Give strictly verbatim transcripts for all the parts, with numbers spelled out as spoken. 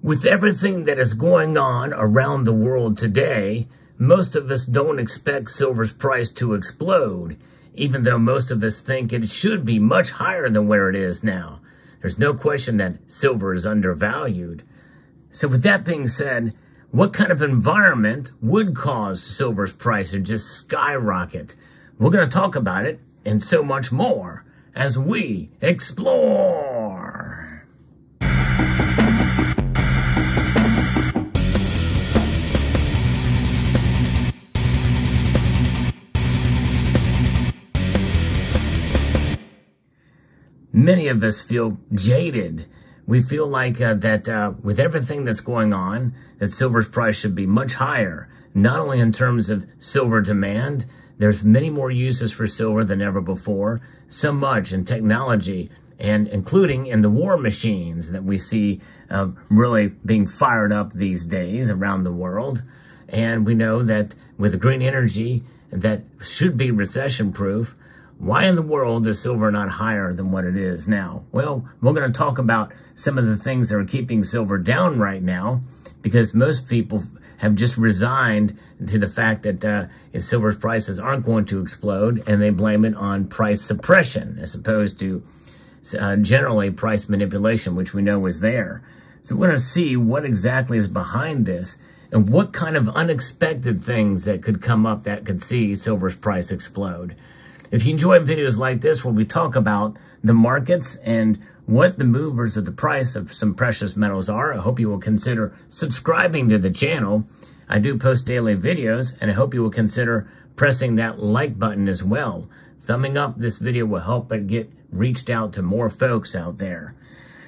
With everything that is going on around the world today, most of us don't expect silver's price to explode, even though most of us think it should be much higher than where it is now. There's no question that silver is undervalued. So with that being said, what kind of environment would cause silver's price to just skyrocket? We're going to talk about it and so much more as we explore. Many of us feel jaded. We feel like uh, that uh, with everything that's going on, that silver's price should be much higher, not only in terms of silver demand. There's many more uses for silver than ever before, so much in technology, and including in the war machines that we see uh, really being fired up these days around the world. And we know that with green energy, that should be recession-proof. Why in the world is silver not higher than what it is now? Well, we're going to talk about some of the things that are keeping silver down right now, because most people have just resigned to the fact that uh, if silver's prices aren't going to explode, and they blame it on price suppression as opposed to uh, generally price manipulation, which we know is there. So we're going to see what exactly is behind this and what kind of unexpected things that could come up that could see silver's price explode. If you enjoy videos like this where we talk about the markets and what the movers of the price of some precious metals are, I hope you will consider subscribing to the channel. I do post daily videos, and I hope you will consider pressing that like button as well. Thumbing up this video will help it get reached out to more folks out there.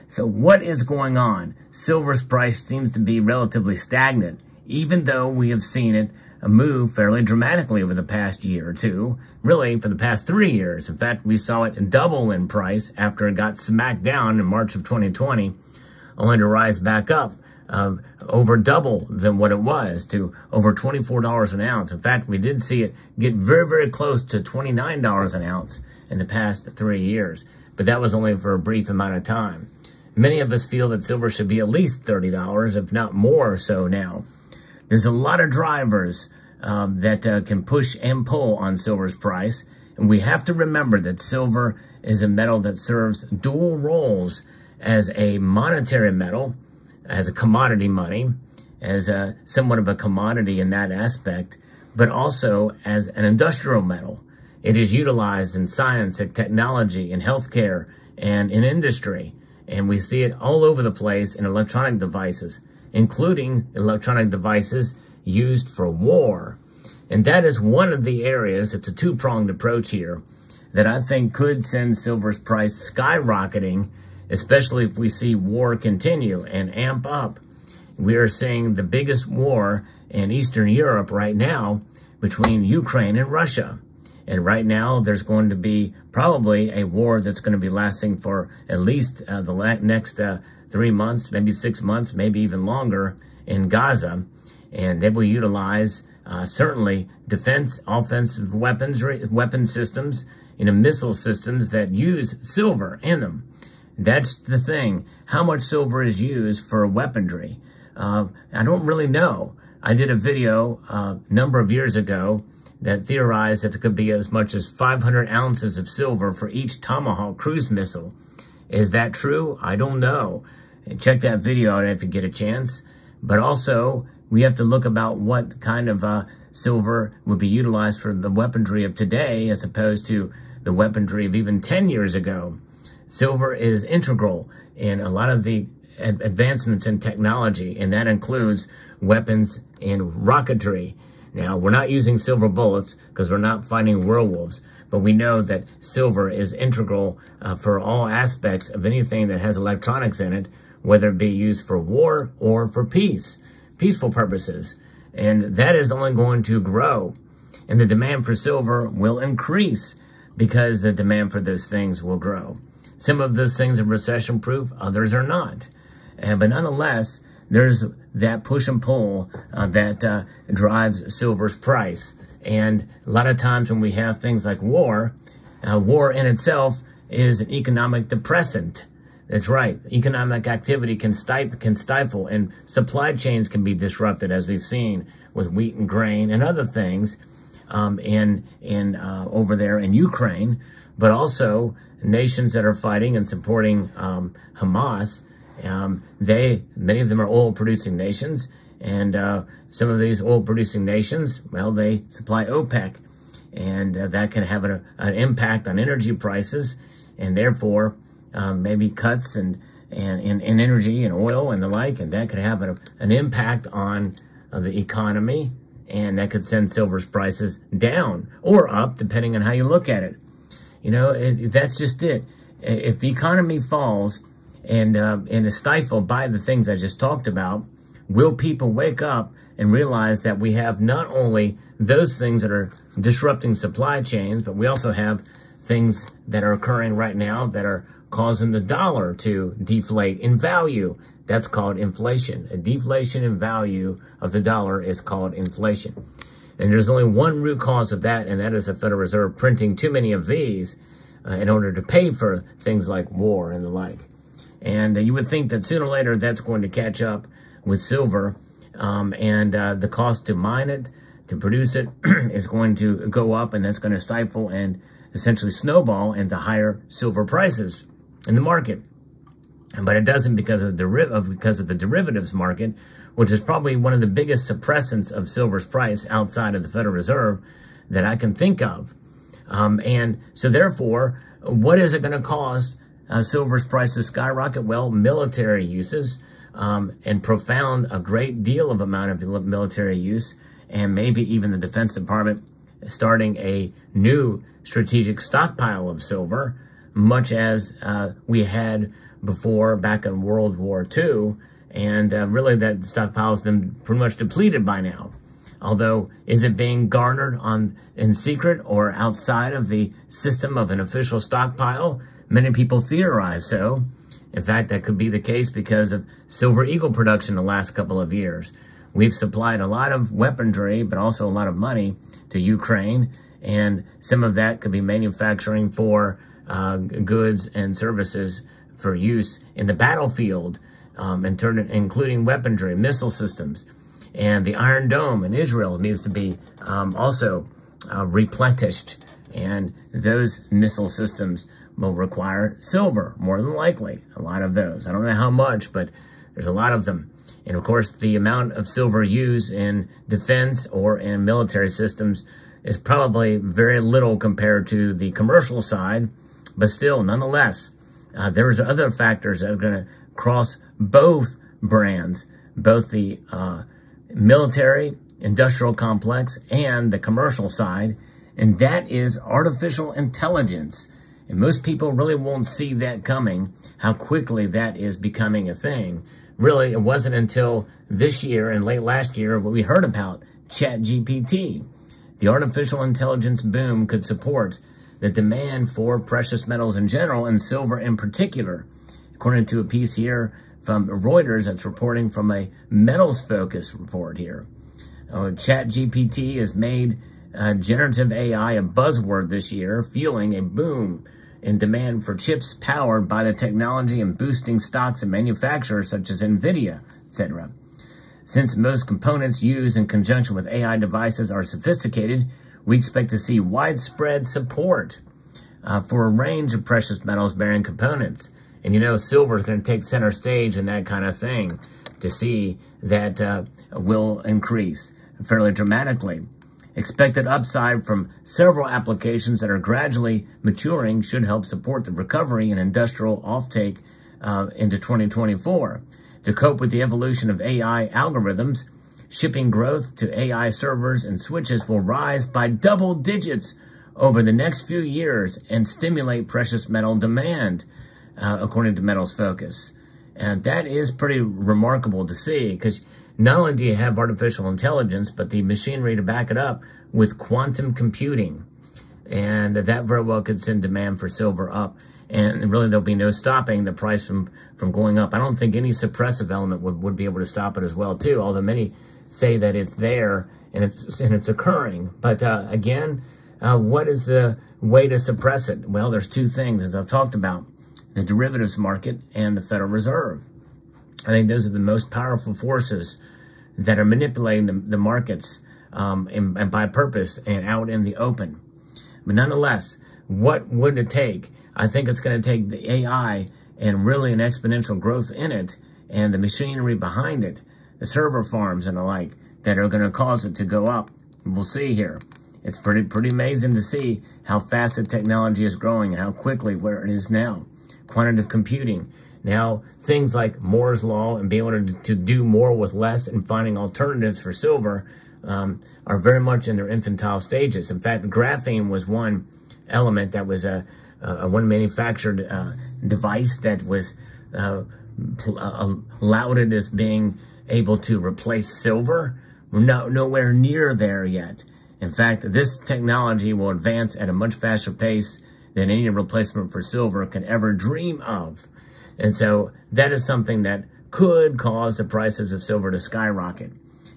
So what is going on? Silver's price seems to be relatively stagnant, even though we have seen it a move fairly dramatically over the past year or two, really for the past three years. In fact, we saw it double in price after it got smacked down in March of twenty twenty, only to rise back up uh, over double than what it was to over twenty-four dollars an ounce. In fact, we did see it get very, very close to twenty-nine dollars an ounce in the past three years, but that was only for a brief amount of time. Many of us feel that silver should be at least thirty dollars, if not more so now. There's a lot of drivers uh, that uh, can push and pull on silver's price. And we have to remember that silver is a metal that serves dual roles as a monetary metal, as a commodity money, as a, somewhat of a commodity in that aspect, but also as an industrial metal. It is utilized in science and technology and healthcare and in industry. And we see it all over the place in electronic devices, including electronic devices used for war. And that is one of the areas, it's a two-pronged approach here, that I think could send silver's price skyrocketing, especially if we see war continue and amp up. We are seeing the biggest war in Eastern Europe right now between Ukraine and Russia. And right now, there's going to be probably a war that's going to be lasting for at least uh, the la next uh, three months, maybe six months, maybe even longer in Gaza. And they will utilize uh, certainly defense, offensive weapons, weapon systems, you know, missile systems that use silver in them. That's the thing. How much silver is used for weaponry? Uh, I don't really know. I did a video a uh, number of years ago that theorized that it could be as much as five hundred ounces of silver for each Tomahawk cruise missile. Is that true? I don't know. Check that video out if you get a chance. But also, we have to look about what kind of uh, silver would be utilized for the weaponry of today as opposed to the weaponry of even ten years ago. Silver is integral in a lot of the ad advancements in technology, and that includes weapons and rocketry. Now, we're not using silver bullets because we're not fighting werewolves, but we know that silver is integral uh, for all aspects of anything that has electronics in it, whether it be used for war or for peace, peaceful purposes. And that is only going to grow. And the demand for silver will increase because the demand for those things will grow. Some of those things are recession-proof, others are not. Uh, but nonetheless, there's that push and pull uh, that uh, drives silver's price. And a lot of times when we have things like war, uh, war in itself is an economic depressant. That's right. Economic activity can stifle, can stifle, and supply chains can be disrupted, as we've seen with wheat and grain and other things um, in in uh, over there in Ukraine, but also nations that are fighting and supporting um, Hamas. Um, they many of them are oil-producing nations, and uh, some of these oil-producing nations, well, they supply OPEC, and uh, that can have an, an impact on energy prices, and therefore. Um, maybe cuts and, and, and, and energy and oil and the like, and that could have a, an impact on uh, the economy, and that could send silver's prices down or up, depending on how you look at it. You know, it, that's just it. If the economy falls and, uh, and is stifled by the things I just talked about, will people wake up and realize that we have not only those things that are disrupting supply chains, but we also have things that are occurring right now that are causing the dollar to deflate in value. That's called inflation. A deflation in value of the dollar is called inflation. And there's only one root cause of that, and that is the Federal Reserve printing too many of these uh, in order to pay for things like war and the like. And uh, you would think that sooner or later that's going to catch up with silver, um, and uh, the cost to mine it, to produce it, is going to go up, and that's going to stifle and essentially snowball into higher silver prices in the market. But it doesn't because of the deriv because of the derivatives market, which is probably one of the biggest suppressants of silver's price outside of the Federal Reserve that I can think of. Um, and so therefore, what is it going to cost uh, silver's price to skyrocket? Well, military uses um, and profound, a great deal of amount of military use, and maybe even the Defense Department starting a new strategic stockpile of silver, much as uh, we had before back in World War Two, and uh, really that stockpile has been pretty much depleted by now. Although, is it being garnered on in secret or outside of the system of an official stockpile? Many people theorize so. In fact, that could be the case because of Silver Eagle production the last couple of years. We've supplied a lot of weaponry, but also a lot of money to Ukraine, and some of that could be manufacturing for uh, goods and services for use in the battlefield, um, in turn, including weaponry, missile systems. And the Iron Dome in Israel needs to be um, also uh, replenished, and those missile systems will require silver, more than likely, a lot of those. I don't know how much, but there's a lot of them. And of course, the amount of silver used in defense or in military systems is probably very little compared to the commercial side, but still, nonetheless, uh, there's other factors that are going to cross both brands, both the uh, military, industrial complex, and the commercial side, and that is artificial intelligence. And most people really won't see that coming, how quickly that is becoming a thing. Really, it wasn't until this year and late last year what we heard about ChatGPT. The artificial intelligence boom could support the demand for precious metals in general and silver in particular. According to a piece here from Reuters that's reporting from a Metals Focus report here. Uh, ChatGPT has made uh, generative A I a buzzword this year, fueling a boom in demand for chips powered by the technology and boosting stocks of manufacturers such as NVIDIA, et cetera. Since most components used in conjunction with A I devices are sophisticated, we expect to see widespread support uh, for a range of precious metals-bearing components. And you know, silver is going to take center stage in that kind of thing to see that uh, will increase fairly dramatically. Expected upside from several applications that are gradually maturing should help support the recovery in industrial offtake uh, into twenty twenty-four. To cope with the evolution of A I algorithms, shipping growth to A I servers and switches will rise by double digits over the next few years and stimulate precious metal demand, uh, according to Metals Focus. And that is pretty remarkable to see, because not only do you have artificial intelligence, but the machinery to back it up with quantum computing. And that very well could send demand for silver up. And really, there'll be no stopping the price from, from going up. I don't think any suppressive element would, would be able to stop it as well, too, although many say that it's there and it's, and it's occurring. But uh, again, uh, what is the way to suppress it? Well, there's two things, as I've talked about. the derivatives market, and the Federal Reserve. I think those are the most powerful forces that are manipulating the, the markets um, and, and by purpose and out in the open. But nonetheless, what would it take? I think it's going to take the A I and really an exponential growth in it and the machinery behind it, the server farms and the like, that are going to cause it to go up. We'll see here. It's pretty pretty amazing to see how fast the technology is growing and how quickly where it is now. Quantitative computing. Now, things like Moore's Law and being able to, to do more with less and finding alternatives for silver um, are very much in their infantile stages. In fact, graphene was one element that was a, a one manufactured uh, device that was uh, uh, lauded as being able to replace silver. We're no, nowhere near there yet. In fact, this technology will advance at a much faster pace than any replacement for silver can ever dream of. And so that is something that could cause the prices of silver to skyrocket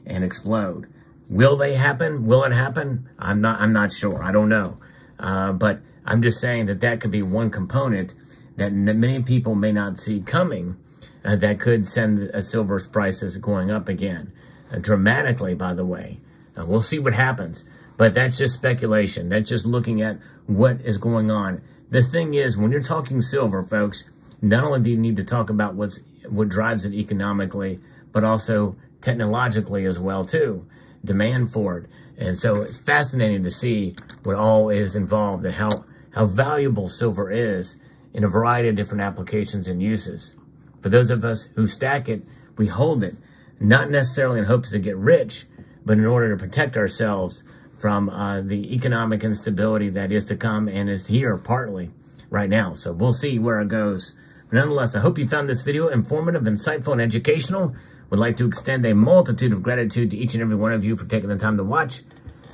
and explode. Will they happen? Will it happen? I'm not, I'm not sure. I don't know. Uh, but I'm just saying that that could be one component that many people may not see coming uh, that could send uh, silver's prices going up again uh, dramatically, by the way. Uh, we'll see what happens. But that's just speculation. That's just looking at what is going on. The thing is, when you're talking silver, folks, not only do you need to talk about what's, what drives it economically, but also technologically as well, too. Demand for it. And so it's fascinating to see what all is involved and how, how valuable silver is in a variety of different applications and uses. For those of us who stack it, we hold it, not necessarily in hopes to get rich, but in order to protect ourselves from uh, the economic instability that is to come and is here partly right now. So we'll see where it goes. But nonetheless, I hope you found this video informative, insightful, and educational. Would like to extend a multitude of gratitude to each and every one of you for taking the time to watch,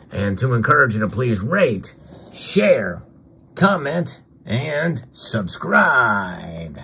and to encourage you to please rate, share, comment, and subscribe.